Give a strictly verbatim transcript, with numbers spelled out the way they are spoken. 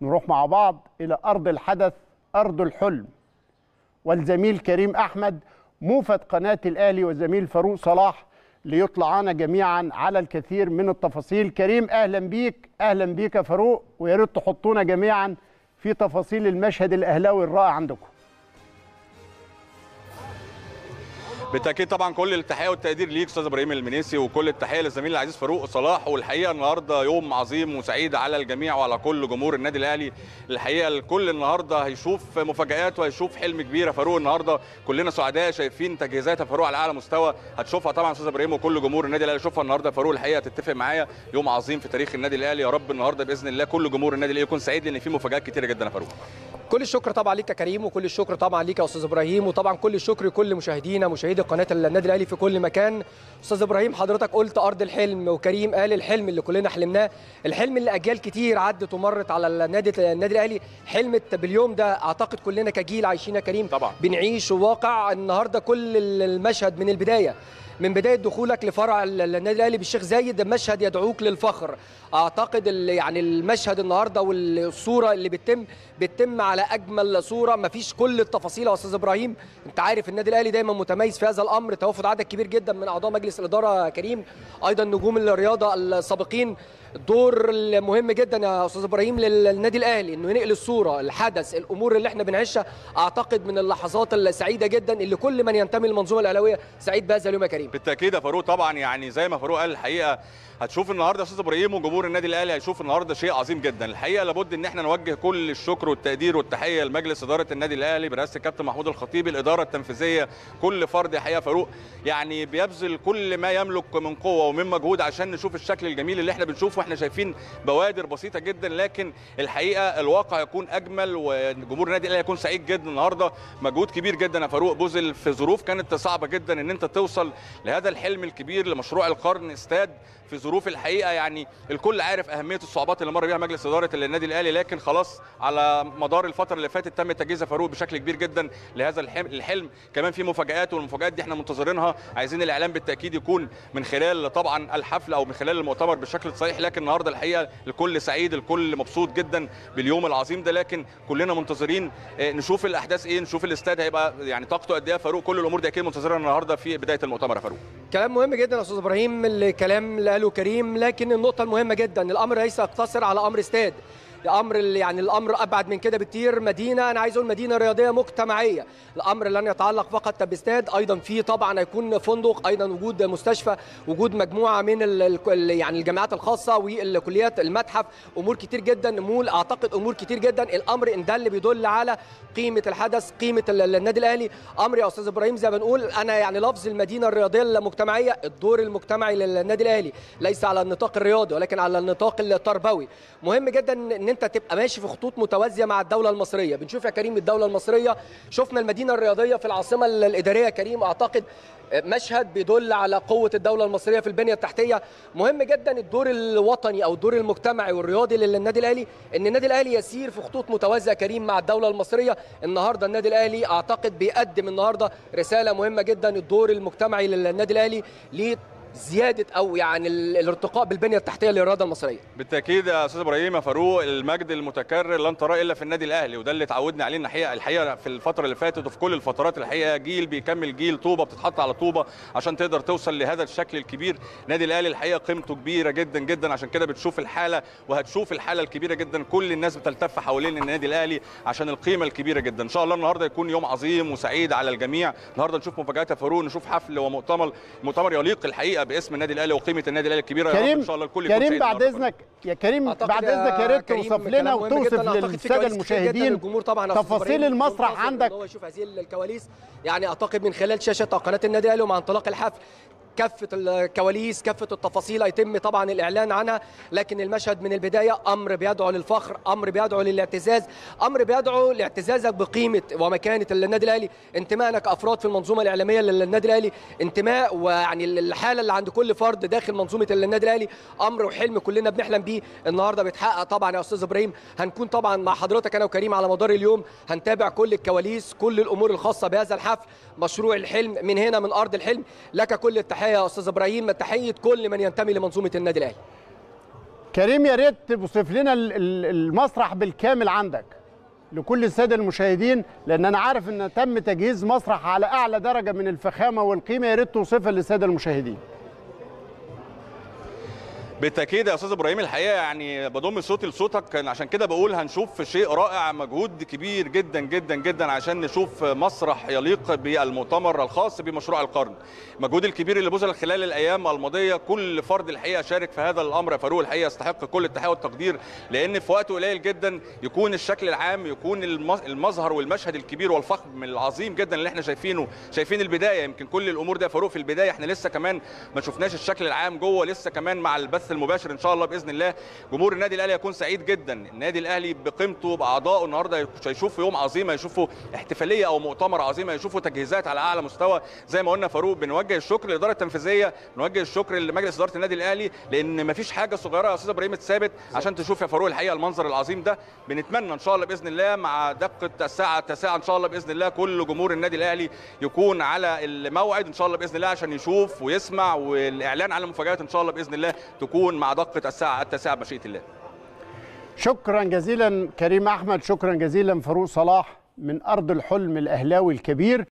نروح مع بعض إلى أرض الحدث، أرض الحلم، والزميل كريم أحمد موفد قناة الأهلي والزميل فاروق صلاح ليطلعانا جميعا على الكثير من التفاصيل. كريم أهلا بيك. أهلا بيك يا فاروق، ويا ريت تحطونا جميعا في تفاصيل المشهد الأهلاوي الرائع عندكم. بالتاكيد طبعا كل التحيه والتقدير ليك استاذ ابراهيم المنيسي، وكل التحيه للزميل العزيز فاروق صلاح. والحقيقه النهارده يوم عظيم وسعيد على الجميع وعلى كل جمهور النادي الاهلي. الحقيقه الكل النهارده هيشوف مفاجآت وهيشوف حلم كبير يا فاروق. النهارده كلنا سعداء شايفين تجهيزات يا فاروق على اعلى مستوى، هتشوفها طبعا استاذ ابراهيم وكل جمهور النادي الاهلي هيشوفها النهارده يا فاروق. الحقيقه هتتفق معايا، يوم عظيم في تاريخ النادي الاهلي. يا رب النهارده باذن الله كل جمهور النادي الاهلي يكون سعيد، لان في مفاجآت كتيره جدا يا فاروق. كل الشكر طبعا ليك يا كريم، وكل الشكر طبعا ليك يا استاذ ابراهيم، وطبعا كل الشكر لكل مشاهدينا مشاهدي قناه النادي الاهلي في كل مكان. استاذ ابراهيم حضرتك قلت ارض الحلم، وكريم قال الحلم اللي كلنا حلمناه، الحلم اللي اجيال كتير عدت ومرت على النادي النادي الاهلي حلمت باليوم ده. اعتقد كلنا كجيل عايشين يا كريم طبعا بنعيش واقع النهارده كل المشهد من البدايه، من بدايه دخولك لفرع النادي الاهلي بالشيخ زايد، مشهد يدعوك للفخر. اعتقد يعني المشهد النهارده والصوره اللي بتتم بتتم على اجمل صوره، مفيش كل التفاصيل يا استاذ ابراهيم، انت عارف النادي الاهلي دايما متميز في هذا الامر، توافد عدد كبير جدا من اعضاء مجلس الاداره كريم، ايضا نجوم الرياضه السابقين. دور مهم جدا يا استاذ ابراهيم للنادي الاهلي انه ينقل الصوره، الحدث، الامور اللي احنا بنعيشها. اعتقد من اللحظات السعيده جدا اللي كل من ينتمي للمنظومه الاهلاويه سعيد بهذا اليوم يا كريم. بالتاكيد يا فاروق، طبعا يعني زي ما فاروق قال الحقيقه هتشوف النهارده يا استاذ ابراهيم وجمهور النادي الاهلي هيشوف النهارده شيء عظيم جدا. الحقيقه لابد ان احنا نوجه كل الشكر والتقدير والتحيه لمجلس اداره النادي الاهلي برئاسه الكابتن محمود الخطيب، الاداره التنفيذيه، كل فرد الحقيقه فاروق يعني بيبذل كل ما يملك من قوه ومن مجهود عشان نشوف الشكل الجميل اللي احنا بنشوفه. احنا شايفين بوادر بسيطه جدا، لكن الحقيقه الواقع يكون اجمل، وجمهور النادي الاهلي يكون سعيد جدا النهارده. مجهود كبير جدا يا فاروق بذل في ظروف كانت صعبه جدا ان انت توصل لهذا الحلم الكبير لمشروع القرن، استاد في ظروف الحقيقه يعني الكل عارف اهميه الصعوبات اللي مر بيها مجلس اداره النادي الاهلي، لكن خلاص على مدار الفتره اللي فاتت تم تجهيز فاروق بشكل كبير جدا لهذا الحلم. كمان في مفاجآت، والمفاجآت دي احنا منتظرينها، عايزين الاعلام بالتاكيد يكون من خلال طبعا الحفل او من خلال المؤتمر بشكل صحيح. لكن النهارده الحقيقه الكل سعيد، الكل مبسوط جدا باليوم العظيم ده، لكن كلنا منتظرين نشوف الاحداث ايه، نشوف الاستاد هيبقى يعني طاقته قد ايه فاروق. كل الامور دي اكيد منتظرينها النهارده في بدايه المؤتمر يا فاروق. كلام مهم جدا يا استاذ ابراهيم، الكلام اللي قاله كريم، لكن النقطه المهمه جدا الامر ليس يقتصر على امر استاد، الامر يعني الامر ابعد من كده بكتير. مدينه، انا عايز اقول مدينه رياضيه مجتمعيه، الامر لن يتعلق فقط باستاد، ايضا في طبعا هيكون فندق، ايضا وجود مستشفى، وجود مجموعه من يعني الجامعات الخاصه والكليات، المتحف، امور كتير جدا، مول، اعتقد امور كتير جدا. الامر ان ده اللي بيدل على قيمه الحدث، قيمه النادي الاهلي. امر يا استاذ ابراهيم زي ما بنقول انا يعني لفظ المدينه الرياضيه المجتمعيه، الدور المجتمعي للنادي الاهلي ليس على النطاق الرياضي ولكن على النطاق التربوي. مهم جدا ان انت تبقى ماشي في خطوط متوازيه مع الدوله المصريه. بنشوف يا كريم الدوله المصريه، شفنا المدينه الرياضيه في العاصمه الاداريه يا كريم، اعتقد مشهد بيدل على قوه الدوله المصريه في البنيه التحتيه. مهم جدا الدور الوطني او الدور المجتمعي والرياضي للنادي الاهلي، ان النادي الاهلي يسير في خطوط متوازيه كريم مع الدوله المصريه. النهارده النادي الاهلي اعتقد بيقدم النهارده رساله مهمه جدا، الدور المجتمعي للنادي الاهلي ليه زياده او يعني الارتقاء بالبنيه التحتيه للرياضه المصريه. بالتاكيد يا استاذ ابراهيم يا فاروق، المجد المتكرر لن تراه الا في النادي الاهلي، وده اللي اتعودنا عليه الحقيقه الحقيقه في الفتره اللي فاتت وفي كل الفترات. الحقيقه جيل بيكمل جيل، طوبه بتتحط على طوبه عشان تقدر توصل لهذا الشكل الكبير. النادي الاهلي الحقيقه قيمته كبيره جدا جدا، عشان كده بتشوف الحاله وهتشوف الحاله الكبيره جدا، كل الناس بتلتف حوالين النادي الاهلي عشان القيمه الكبيره جدا. ان شاء الله النهارده يكون يوم عظيم وسعيد على الجميع. النهارده نشوف مفاجآت يا فاروق، نشوف حفل ومؤتمر مؤتمر يليق الحقيقه باسم النادي الاهلي وقيمه النادي الاهلي الكبيره. كريم، ان شاء الله الكل كريم بعد اذنك يا كريم، بعد اذنك يا ريت توصف لنا وتوصف للساده المشاهدين تفاصيل المسرح عندك. هو يشوف هذه الكواليس يعني اعتقد من خلال شاشه قناه النادي الاهلي ومع انطلاق الحفل، كافه الكواليس، كافه التفاصيل هيتم طبعا الاعلان عنها. لكن المشهد من البدايه امر بيدعو للفخر، امر بيدعو للاعتزاز، امر بيدعو لاعتزازك بقيمه ومكانه النادي الاهلي، انتمائك كافراد في المنظومه الاعلاميه للنادي الاهلي، انتماء ويعني الحاله اللي عند كل فرد داخل منظومه النادي الاهلي. امر وحلم كلنا بنحلم بيه النهارده بيتحقق طبعا يا استاذ ابراهيم. هنكون طبعا مع حضرتك انا وكريم على مدار اليوم، هنتابع كل الكواليس، كل الامور الخاصه بهذا الحفل، مشروع الحلم من هنا من ارض الحلم. لك كل التحيه يا استاذ ابراهيم، تحيه كل من ينتمي لمنظومه النادي الاهلي. كريم، يا ريت توصف لنا المسرح بالكامل عندك لكل الساده المشاهدين، لان انا عارف ان تم تجهيز مسرح على اعلى درجه من الفخامه والقيمه، يا ريت توصفها للساده المشاهدين. بالتاكيد يا استاذ ابراهيم، الحقيقه يعني بضم صوتي لصوتك، عشان كده بقول هنشوف شيء رائع، مجهود كبير جدا جدا جدا عشان نشوف مسرح يليق بالمؤتمر الخاص بمشروع القرن. المجهود الكبير اللي بذل خلال الايام الماضيه، كل فرد الحقيقه شارك في هذا الامر يا فاروق، الحقيقه يستحق كل التحيه والتقدير، لان في وقت قليل جدا يكون الشكل العام، يكون المظهر والمشهد الكبير والفخم العظيم جدا اللي احنا شايفينه، شايفين البدايه، يمكن كل الامور دي يا فاروق في البدايه، احنا لسه كمان ما شفناش الشكل العام جوه، لسه كمان مع البث المباشر ان شاء الله باذن الله. جمهور النادي الاهلي هيكون سعيد جدا، النادي الاهلي بقيمته باعضائه النهارده هيشوفوا يوم عظيم، هيشوفوا احتفاليه او مؤتمر عظيم، هيشوفوا تجهيزات على اعلى مستوى. زي ما قلنا فاروق، بنوجه الشكر للاداره التنفيذيه، بنوجه الشكر لمجلس اداره النادي الاهلي، لان ما فيش حاجه صغيره يا استاذ ابراهيم اتثابت عشان تشوف يا فاروق الحقيقه المنظر العظيم ده. بنتمنى ان شاء الله باذن الله مع دقه الساعه التاسعه ان شاء الله باذن الله كل جمهور النادي الاهلي يكون على الموعد ان شاء الله باذن الله عشان يشوف ويسمع، والاعلان على المفاجات ان شاء الله باذن الله تكون مع دقة الساعة التاسعة بمشيئة الله. شكرا جزيلا كريم أحمد، شكرا جزيلا فاروق صلاح من أرض الحلم الأهلاوي الكبير.